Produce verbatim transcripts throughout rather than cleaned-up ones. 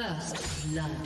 First blood.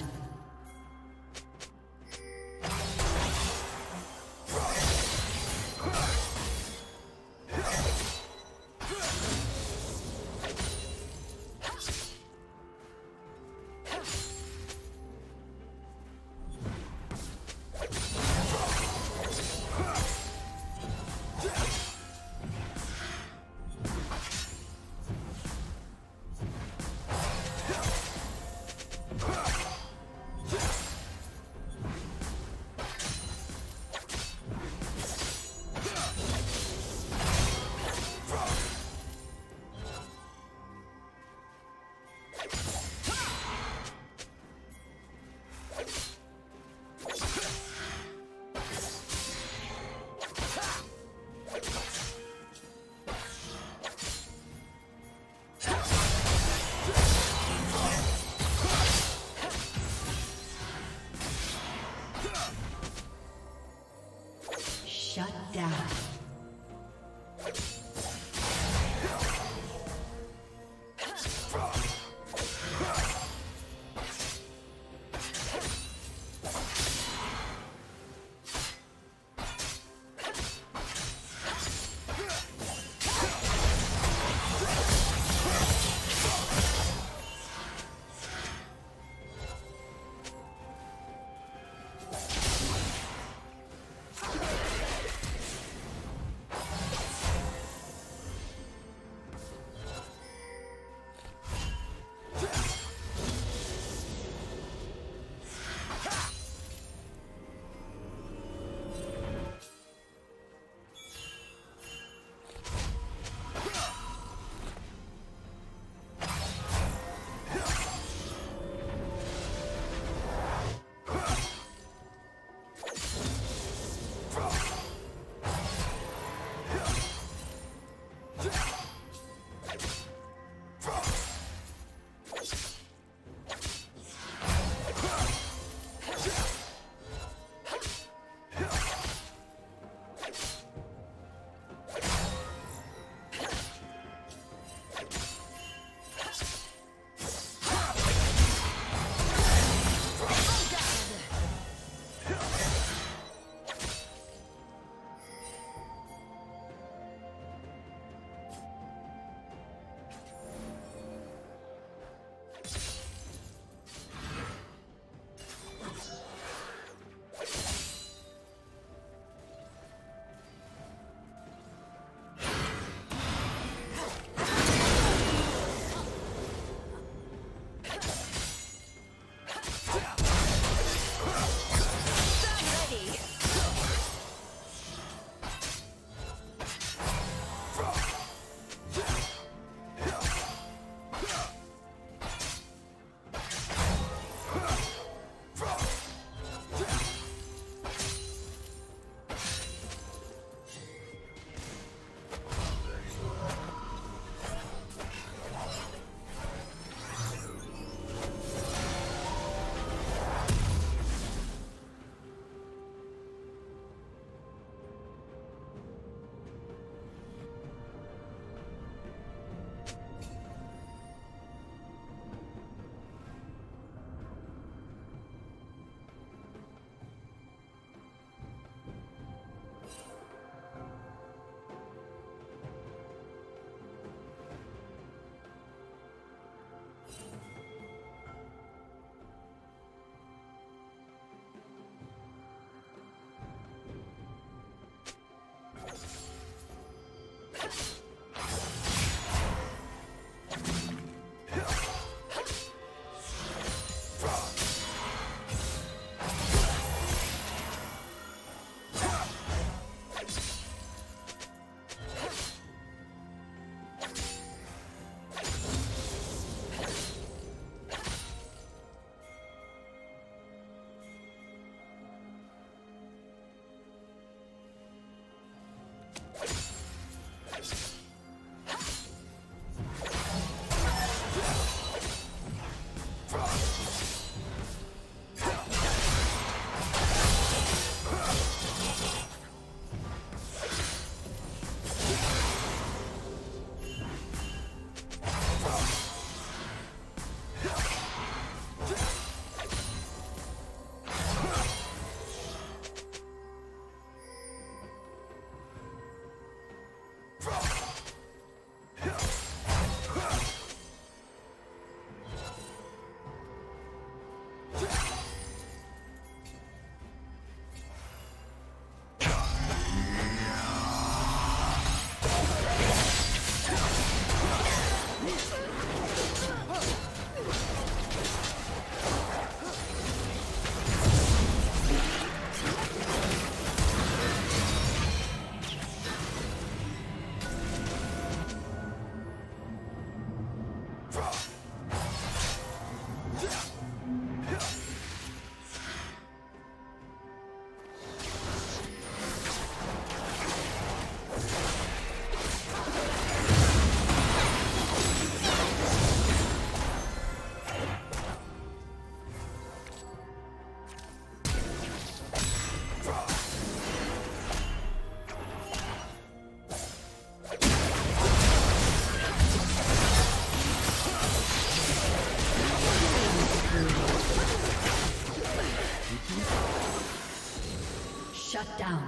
Shut down.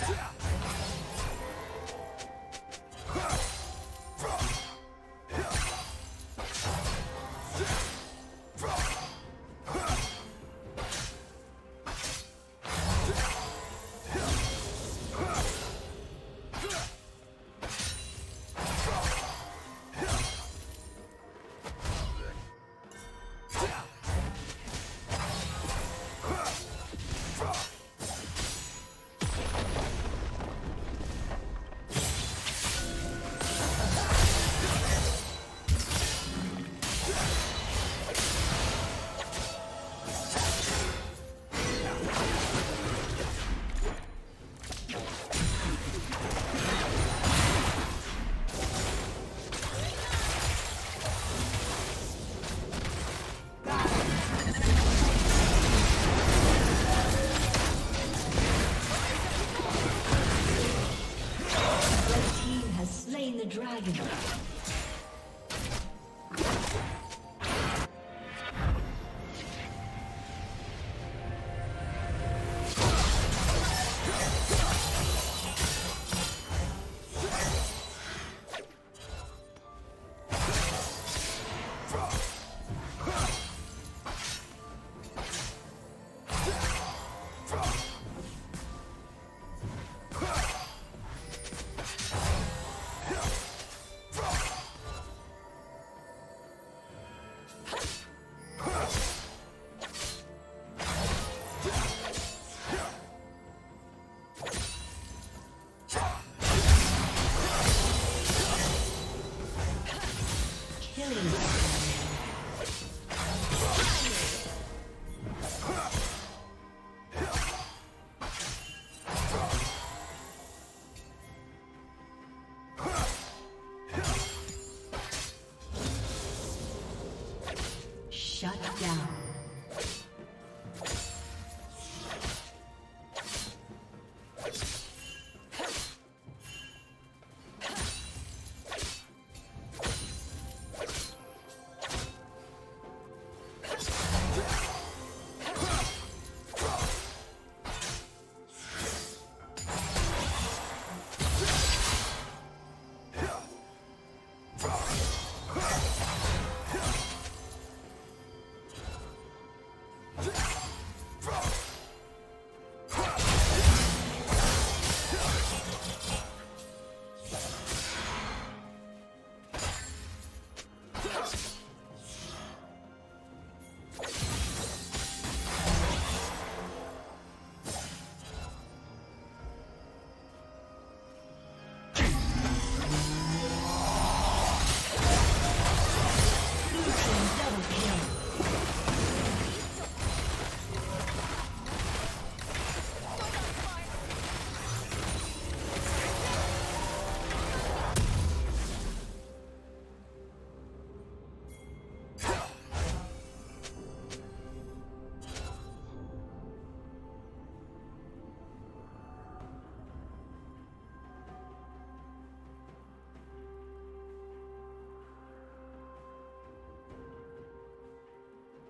Shut down.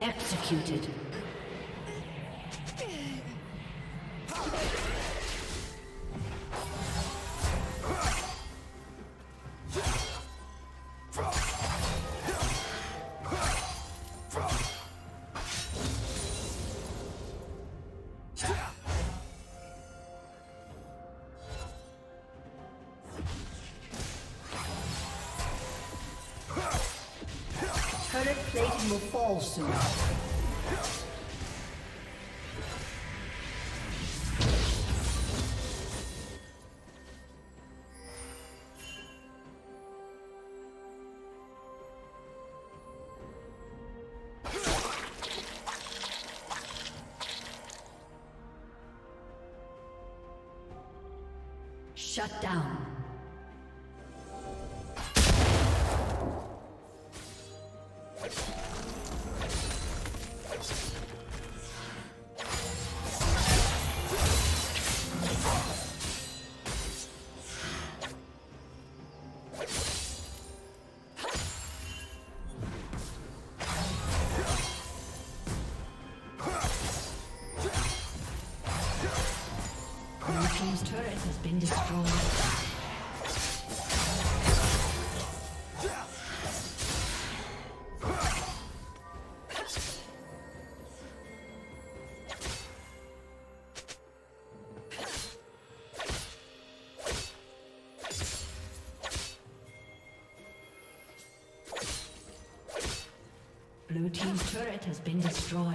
Executed. Turret plating will fall soon. Shut down. been destroyed. Blue team's turret has been destroyed.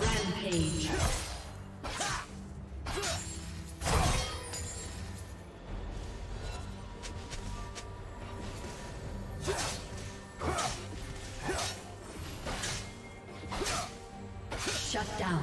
Rampage. Shut down.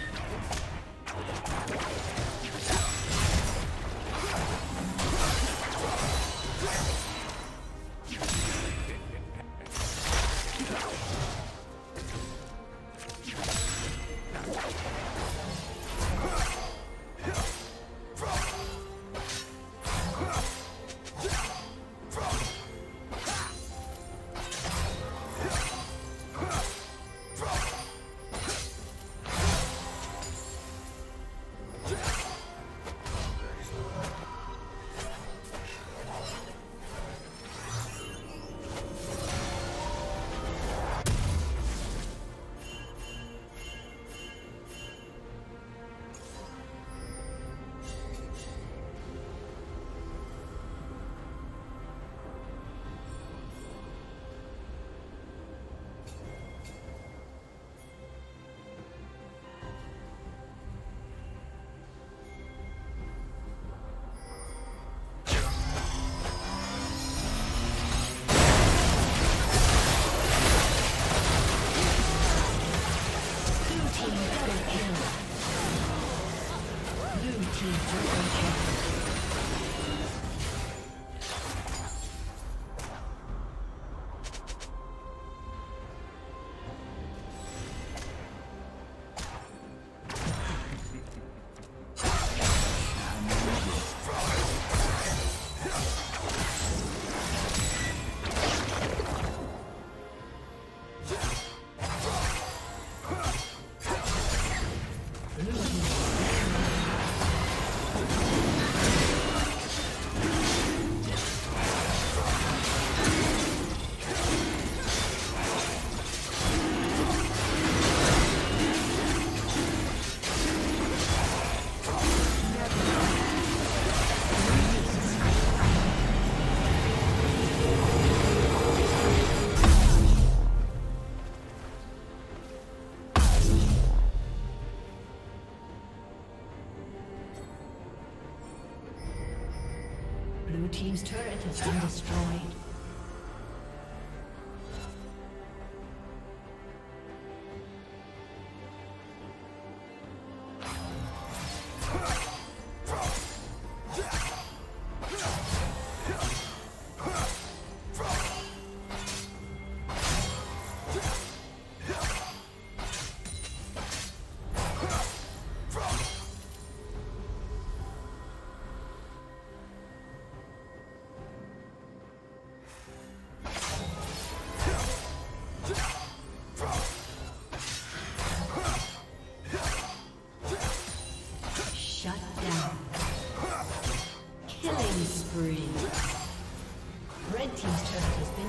Team's turret has been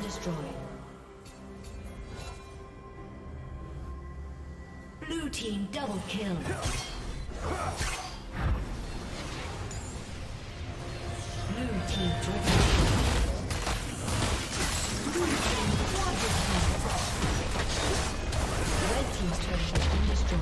destroyed. Blue team double kill. Blue team triple kill. Blue team quadruple kill. Red team's turret has been destroyed.